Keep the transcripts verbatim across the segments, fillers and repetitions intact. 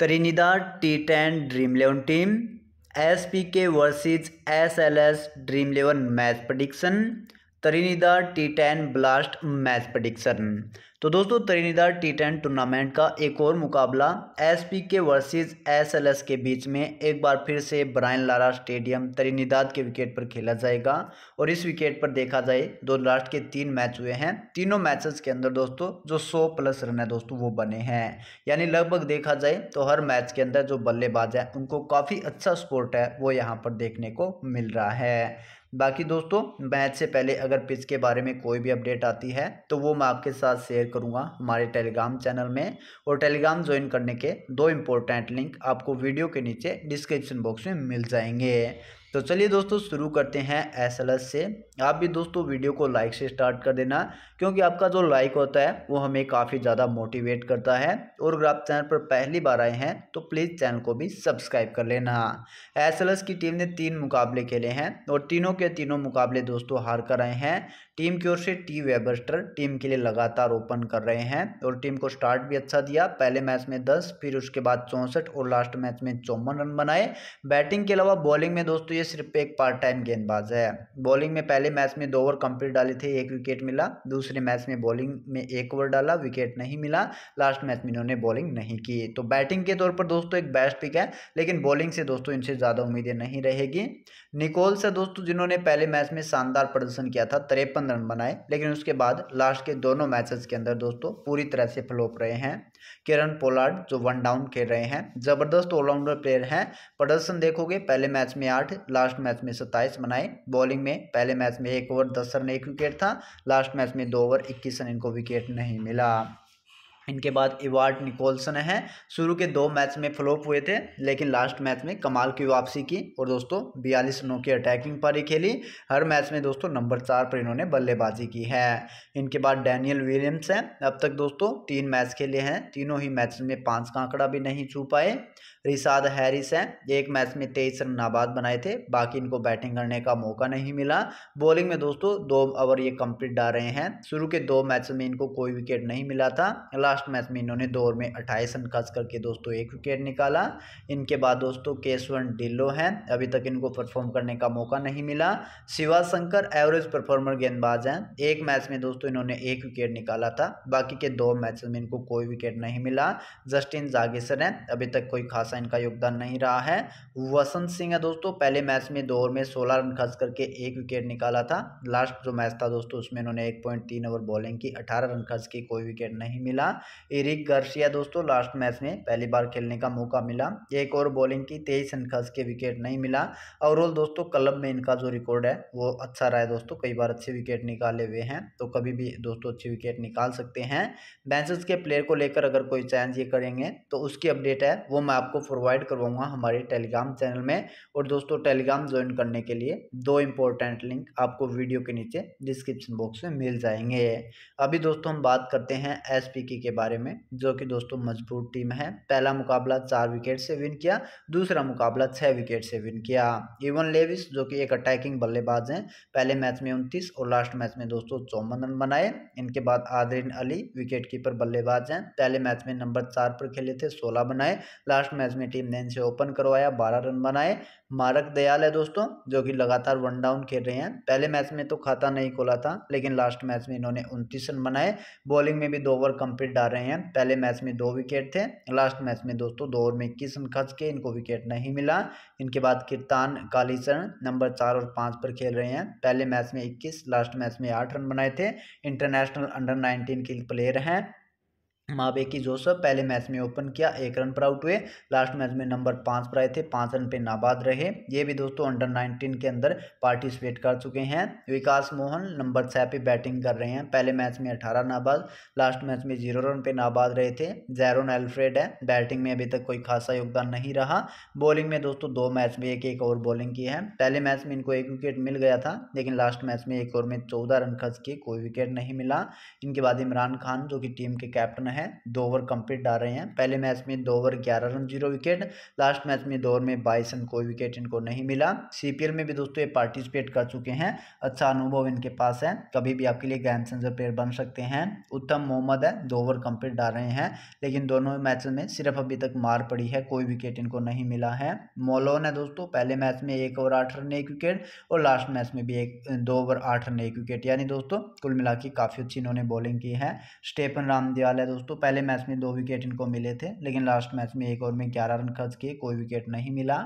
Trinidad T ten dream eleven team, SPK versus SLS dream eleven match prediction, Trinidad T ten blast match prediction. तो दोस्तों Trinidad T ten tournament का एक और मुकाबला SPK versus SLS के बीच में एक बार फिर से ब्रायन लारा स्टेडियम त्रिनिदाद के विकेट पर खेला जाएगा। और इस विकेट पर देखा जाए दो लास्ट के तीन मैच हुए हैं, तीनों मैचेस के अंदर दोस्तों जो सौ प्लस रन है दोस्तों वो बने हैं, यानी लगभग देखा जाए तो हर मैच के अंदर जो बल्लेबाज है उनको काफ़ी अच्छा स्पोर्ट है वो यहाँ पर देखने को मिल रहा है। बाकी दोस्तों मैच से पहले अगर पिच के बारे में कोई भी अपडेट आती है तो वो मैं आपके साथ शेयर करूंगा हमारे टेलीग्राम चैनल में, और टेलीग्राम ज्वाइन करने के दो इम्पोर्टेंट लिंक आपको वीडियो के नीचे डिस्क्रिप्शन बॉक्स में मिल जाएंगे। तो चलिए दोस्तों शुरू करते हैं एस एल एस से। आप भी दोस्तों वीडियो को लाइक से स्टार्ट कर देना, क्योंकि आपका जो लाइक होता है वो हमें काफ़ी ज़्यादा मोटिवेट करता है। और अगर आप चैनल पर पहली बार आए हैं तो प्लीज़ चैनल को भी सब्सक्राइब कर लेना। एस एल एस की टीम ने तीन मुकाबले खेले हैं और तीनों के तीनों मुकाबले दोस्तों हार कर आए हैं। टीम की ओर से टी वेबस्टर टीम के लिए लगातार ओपन कर रहे हैं और टीम को स्टार्ट भी अच्छा दिया। पहले मैच में दस, फिर उसके बाद चौंसठ और लास्ट मैच में चौवन रन बनाए। बैटिंग के अलावा बॉलिंग में दोस्तों सिर्फ एक पार्ट टाइम गेंदबाज है। बॉलिंग में पहले मैच में दो ओवर कंप्लीट डाले थे, एक विकेट मिला। दूसरे मैच में बॉलिंग में एक ओवर डाला, विकेट नहीं मिला। लास्ट मैच में इन्होंने बॉलिंग नहीं की। तो बैटिंग के तौर पर दोस्तों एक बेस्ट पिक है, लेकिन बॉलिंग से दोस्तों इनसे ज़्यादा उम्मीदें नहीं रहेगी। निकोल्स है दोस्तों, जिन्होंने पहले मैच में शानदार प्रदर्शन किया था, तिरपन रन बनाए, लेकिन उसके बाद लास्ट के दोनों मैचेस के अंदर दोस्तों पूरी तरह से फ्लॉप रहे हैं। किरण पोलार्ड जो वन डाउन खेल रहे हैं, जबरदस्त ऑलराउंडर प्लेयर हैं। प्रदर्शन देखोगे पहले मैच में आठ, लास्ट मैच में सत्ताईस बनाए। बॉलिंग में पहले मैच में एक ओवर दस रन एक विकेट था, लास्ट मैच में दो ओवर इक्कीस रन इनको विकेट नहीं मिला। इनके बाद एडवर्ड निकोल्सन है, शुरू के दो मैच में फ्लॉप हुए थे, लेकिन लास्ट मैच में कमाल की वापसी की और दोस्तों बयालीस रनों की अटैकिंग पारी खेली। हर मैच में दोस्तों नंबर चार पर इन्होंने बल्लेबाजी की है। इनके बाद डैनियल विलियम्स हैं, अब तक दोस्तों तीन मैच खेले हैं, तीनों ही मैच में पाँच का आंकड़ा भी नहीं छू पाए। रिशाद हैरिस हैं, एक मैच में तेईस रन नाबाद बनाए थे, बाकी इनको बैटिंग करने का मौका नहीं मिला। बॉलिंग में दोस्तों दो ओवर ये कंप्लीट डाल रहे हैं, शुरू के दो मैच में इनको कोई विकेट नहीं मिला था। लास्ट मैच में इन्होंने दो ओवर में अट्ठाईस रन खर्च करके दोस्तों एक विकेट निकाला। इनके बाद दोस्तों केसवन ढिल्लो हैं, अभी तक इनको परफॉर्म करने का मौका नहीं मिला। शिवा शंकर एवरेज परफॉर्मर गेंदबाज हैं, एक मैच में दोस्तों इन्होंने एक विकेट निकाला था, बाकी के दो मैच में इनको कोई विकेट नहीं मिला। जस्टिन जागीसर हैं, अभी तक कोई खास इनका योगदान नहीं रहा है। वसंत सिंह है दोस्तों, पहले मैच में दो ओवर में सोलह रन खर्च करके एक विकेट निकाला था। लास्ट जो मैच था दोस्तों उसमें इन्होंने एक पॉइंट तीन ओवर बॉलिंग की, अठारह रन खर्च की, कोई विकेट नहीं मिला। एरिक गर्शिया दोस्तों लास्ट मैच में पहली बार खेलने का मौका मिला, एक ओवर बॉलिंग की, तेईस रन खर्च के विकेट नहीं मिला। ओवरऑल दोस्तों क्लब में इनका जो रिकॉर्ड है वो अच्छा रहा है दोस्तों, कई बार अच्छे विकेट निकाले हुए हैं, तो कभी भी दोस्तों अच्छे विकेट निकाल सकते हैं। बेंचेस के प्लेयर को लेकर अगर कोई चेंज ये करेंगे तो उसकी अपडेट है वो मैं आपको प्रोवाइड करवाऊंगा हमारे टेलीग्राम चैनल में। और दोस्तों टेलीग्राम ज्वाइन करने के लिए दो इंपॉर्टेंट लिंक आपको वीडियो के नीचे डिस्क्रिप्शन बॉक्स में मिल जाएंगे। अभी दोस्तों हम बात करते हैं एसपीके के बारे में, जो कि दोस्तों मजबूत टीम है। पहला मुकाबला चार विकेट से विन किया, दूसरा मुकाबला छः विकेट से विन किया। एविन लेविस जो कि एक अटैकिंग बल्लेबाज हैं, पहले मैच में उनतीस और लास्ट मैच में दोस्तों चौवन रन बनाए। इनके बाद आदरीन अली विकेट कीपर बल्लेबाज हैं, पहले मैच में नंबर चार पर खेले थे, सोलह बनाए। लास्ट मैच में टीम ने इनसे ओपन करवाया, बारह रन बनाए। मार्क दयाल है दोस्तों, जो कि लगातार वन डाउन खेल रहे हैं, पहले मैच में तो खाता नहीं खोला था, लेकिन लास्ट मैच में इन्होंने उनतीस रन बनाए। बॉलिंग में भी दो ओवर कंप्लीट डाल रहे हैं, पहले मैच में दो विकेट थे, लास्ट मैच में दोस्तों दो ओवर में इक्कीस रन खर्च के इनको विकेट नहीं मिला। इनके बाद कीर्तन कालीचरण नंबर चार और पाँच पर खेल रहे हैं, पहले मैच में इक्कीस, लास्ट मैच में आठ रन बनाए थे। इंटरनेशनल अंडर नाइनटीन के प्लेयर हैं। मावे की जोसफ पहले मैच में ओपन किया, एक रन पर आउट हुए, लास्ट मैच में नंबर पाँच पर आए थे, पाँच रन पे नाबाद रहे। ये भी दोस्तों अंडर नाइनटीन के अंदर पार्टिसिपेट कर चुके हैं। विकास मोहन नंबर छः पे बैटिंग कर रहे हैं, पहले मैच में अठारह नाबाद, लास्ट मैच में जीरो रन पे नाबाद रहे थे। जैरोन एल्फ्रेड है, बैटिंग में अभी तक कोई खासा योगदान नहीं रहा। बॉलिंग में दोस्तों दो मैच में एक एक ओवर बॉलिंग की है, पहले मैच में इनको एक विकेट मिल गया था, लेकिन लास्ट मैच में एक ओवर में चौदह रन खर्च किए, कोई विकेट नहीं मिला। इनके बाद इमरान खान जो कि टीम के कैप्टन है, दो ओवर कंप्लीट डाल रहे हैं। पहले मैच में दो ओवर ग्यारह run zero wicket, last match में दो ओवर में बाईस रन कोई विकेट इनको नहीं मिला। सीपीएल में भी दोस्तों ये पार्टिसिपेट कर चुके हैं, अच्छा अनुभव इनके पास है, कभी भी आपके लिए गेम चेंजर प्लेयर बन सकते हैं। उत्तम मोहम्मद है, दो ओवर कंप्लीट डाल रहे हैं, लेकिन दोनों मैचों में सिर्फ अभी तक मार पड़ी है, कोई विकेट इनको नहीं मिला है। मोलोन है दोस्तों, पहले मैच में एक ओवर आठ रन एक विकेट और लास्ट मैच में भी एक दो ओवर आठ रन एक विकेट, यानी दोस्तों कुल मिला के काफ़ी अच्छी इन्होंने बॉलिंग की है। स्टेफन रामदयाल है दोस्तों, पहले मैच में दो विकेट इनको मिले थे, लेकिन लास्ट मैच में एक ओवर में ग्यारह रन खर्च किए, कोई विकेट नहीं मिला।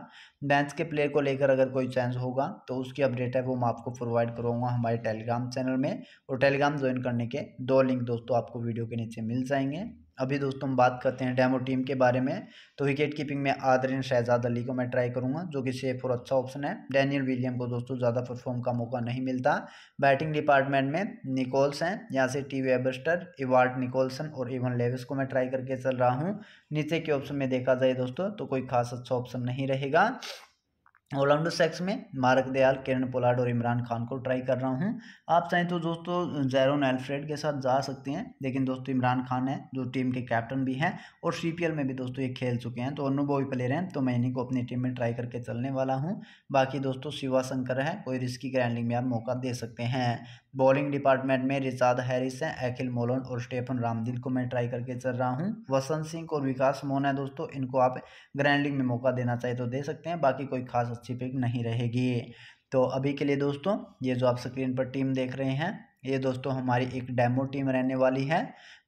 बेंच के प्लेयर को लेकर अगर कोई चेंज होगा तो उसकी अपडेट है वो मैं आपको प्रोवाइड करूँगा हमारे टेलीग्राम चैनल में, और टेलीग्राम ज्वाइन करने के दो लिंक दोस्तों आपको वीडियो के नीचे मिल जाएंगे। अभी दोस्तों हम बात करते हैं डेमो टीम के बारे में, तो विकेट कीपिंग में आदरीन शहजाद अली को मैं ट्राई करूंगा, जो कि सेफ और अच्छा ऑप्शन है। डैनियल विलियम को दोस्तों ज़्यादा परफॉर्म का मौका नहीं मिलता। बैटिंग डिपार्टमेंट में निकोल्स हैं, यहाँ से टी वेबस्टर, एवार्ड निकोल्सन और एवन लेविस को मैं ट्राई करके चल रहा हूँ। नीचे के ऑप्शन में देखा जाए दोस्तों तो कोई खास अच्छा ऑप्शन नहीं रहेगा। ऑलराउंडर सेक्स में मार्क दयाल, किरण पोलार्ड और इमरान खान को ट्राई कर रहा हूं। आप चाहें तो दोस्तों जैरोन एल्फ्रेड के साथ जा सकते हैं, लेकिन दोस्तों इमरान खान है जो टीम के कैप्टन भी हैं और सीपीएल में भी दोस्तों ये खेल चुके हैं, तो अनुभवी प्लेयर हैं, तो मैं इन्हीं को अपनी टीम में ट्राई करके चलने वाला हूँ। बाकी दोस्तों शिवा शंकर है, कोई रिस्की ग्रैंडिंग में आप मौका दे सकते हैं। बॉलिंग डिपार्टमेंट में रिचार्ड हैरिस है, अखिल मोलन और स्टेफन रामदिल को मैं ट्राई करके चल रहा हूँ। वसंत सिंह और विकास मोहन है दोस्तों, इनको आप ग्रैंडिंग में मौका देना चाहिए तो दे सकते हैं, बाकी कोई खास अच्छी पिक नहीं रहेगी। तो अभी के लिए दोस्तों ये जो आप स्क्रीन पर टीम देख रहे हैं, ये दोस्तों हमारी एक डेमो टीम रहने वाली है।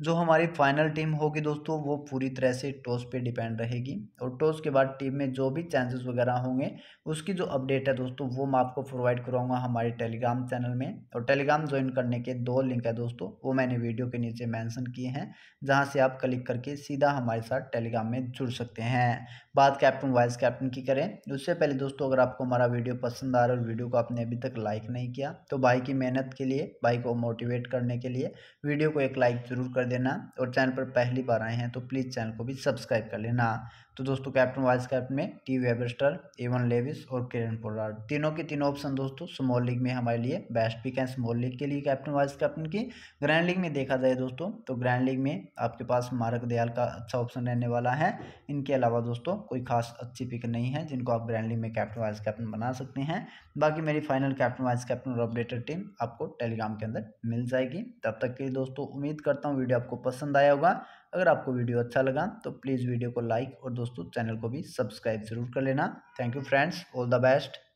जो हमारी फाइनल टीम होगी दोस्तों वो पूरी तरह से टॉस पे डिपेंड रहेगी, और टॉस के बाद टीम में जो भी चांसेस वगैरह होंगे उसकी जो अपडेट है दोस्तों वो मैं आपको प्रोवाइड कराऊंगा हमारे टेलीग्राम चैनल में, और टेलीग्राम ज्वाइन करने के दो लिंक है दोस्तों वो मैंने वीडियो के नीचे मैंसन किए हैं, जहाँ से आप क्लिक करके सीधा हमारे साथ टेलीग्राम में जुड़ सकते हैं। बात कैप्टन वाइस कैप्टन की करें, उससे पहले दोस्तों अगर आपको हमारा वीडियो पसंद आ रहा है और वीडियो को आपने अभी तक लाइक नहीं किया तो भाई की मेहनत के लिए, भाई को मोटिवेट करने के लिए वीडियो को एक लाइक जरूर कर देना, और चैनल पर पहली बार आए हैं तो प्लीज़ चैनल को भी सब्सक्राइब कर लेना। तो दोस्तों कैप्टन वाइस कैप्टन में टी वेबस्टर, एवन लेविस और किरण पोलार्ड, तीनों के तीनों ऑप्शन दोस्तों स्मॉल लीग में हमारे लिए बेस्ट पिक है स्मॉल लीग के लिए कैप्टन वाइस कैप्टन की। ग्रैंड लीग में देखा जाए दोस्तों तो ग्रैंड लीग में आपके पास मार्क दयाल का अच्छा ऑप्शन रहने वाला है। इनके अलावा दोस्तों कोई खास अच्छी पिक नहीं है जिनको आप ग्रैंड लीग में कैप्टन वाइस कैप्टन बना सकते हैं। बाकी मेरी फाइनल कैप्टन वाइस कैप्टन और अपडेटेड टीम आपको टेलीग्राम के अंदर मिल जाएगी। तब तक के लिए दोस्तों उम्मीद करता हूँ वीडियो आपको पसंद आया होगा। अगर आपको वीडियो अच्छा लगा तो प्लीज़ वीडियो को लाइक और दोस्तों चैनल को भी सब्सक्राइब जरूर कर लेना। Thank you friends, all the best.